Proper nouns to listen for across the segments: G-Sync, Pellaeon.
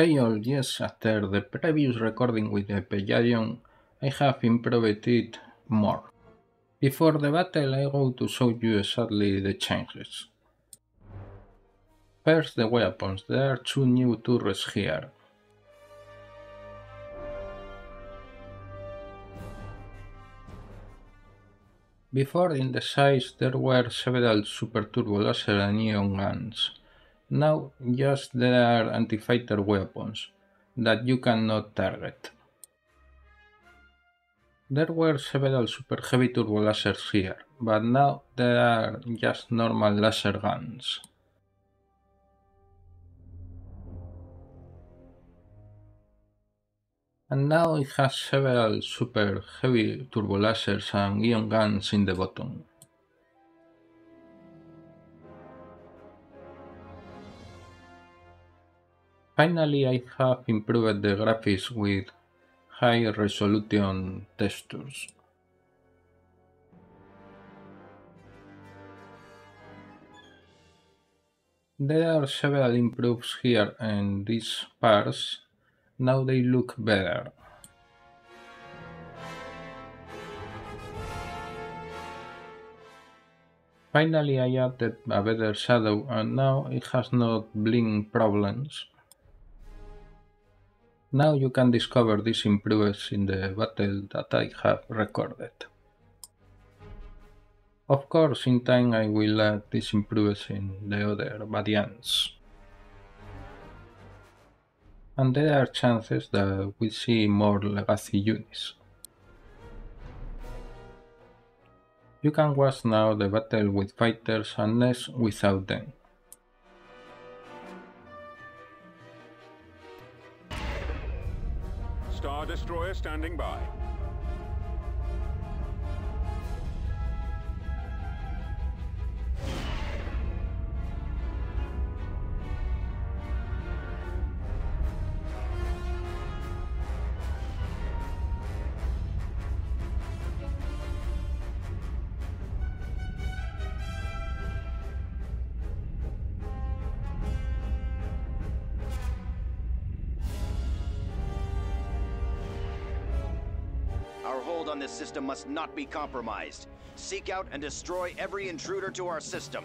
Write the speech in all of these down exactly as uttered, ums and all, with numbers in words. Hey all, yes, after the previous recording with the Pellaeon, I have improved it more. Before the battle I go to show you exactly the changes. First, the weapons. There are two new turrets here. Before, in the size there were several super turbo laser and neon guns. Now just there are anti-fighter weapons that you cannot target. There were several super heavy turbo lasers here, but now there are just normal laser guns. And now it has several super heavy turbo lasers and ion guns in the bottom. Finally, I have improved the graphics with high resolution textures. There are several improves here and these parts, now they look better. Finally, I added a better shadow and now it has not blink problems. Now you can discover these improvements in the battle that I have recorded. Of course, in time I will add these improvements in the other variants. And there are chances that we see more legacy units. You can watch now the battle with fighters and next without them. Star Destroyer standing by. Our hold on this system must not be compromised. Seek out and destroy every intruder to our system.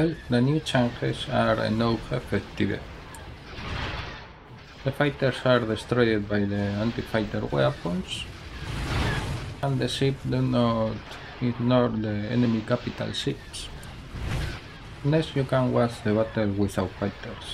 Well, the new changes are now effective. The fighters are destroyed by the anti-fighter weapons, and the ship do not ignore the enemy capital ships. Next, you can watch the battle without fighters.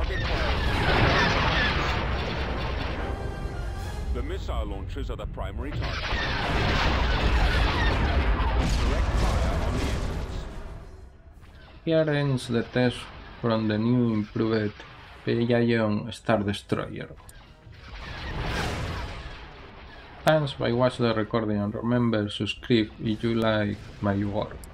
target fire. The missile launchers are the primary target. Direct fire on the entrance. Here ends the test from the new improved Pellaeon Star Destroyer. Thanks by watching the recording and remember subscribe if you like my work.